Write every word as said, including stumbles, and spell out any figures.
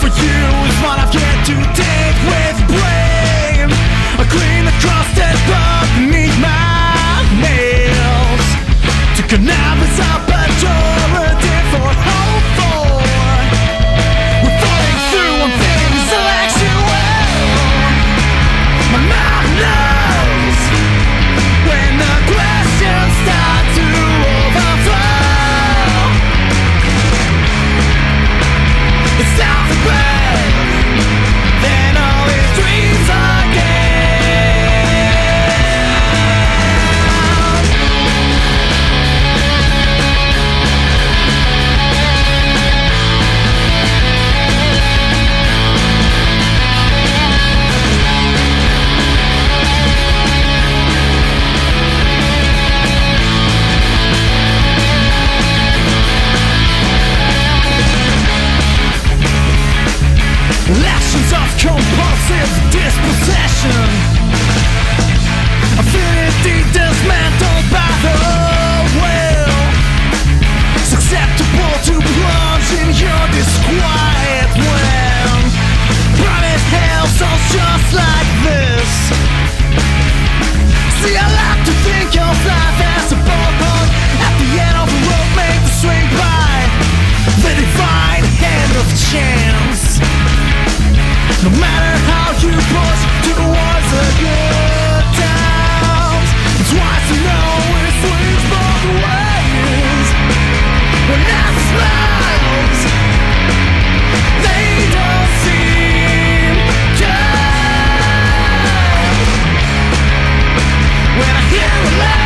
for you is what I've yet to take with blame. I clean the crust that's beneath my nails to cannabis up a door, a day for hope for. We're falling through on things that lack you well. My mouth knows when the questions start to overflow. It's not the best. Then all his dreams are gone. Actions of compulsive dispossession, affinity dismantled by the will. Susceptible to plunge in your disquiet when private hell sounds just like this. See, I like to think of life as a ballpark. At the end of the road, make the swing by the divine hand of chance. No matter how you push towards the good times, it's wise to know it swings both ways. When that smiles, they don't seem kind. When I hear a laugh,